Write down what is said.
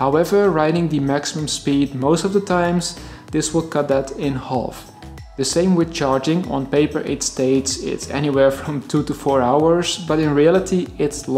However, riding the maximum speed most of the times, this will cut that in half. The same with charging. On paper it states it's anywhere from 2 to 4 hours, but in reality it's longer.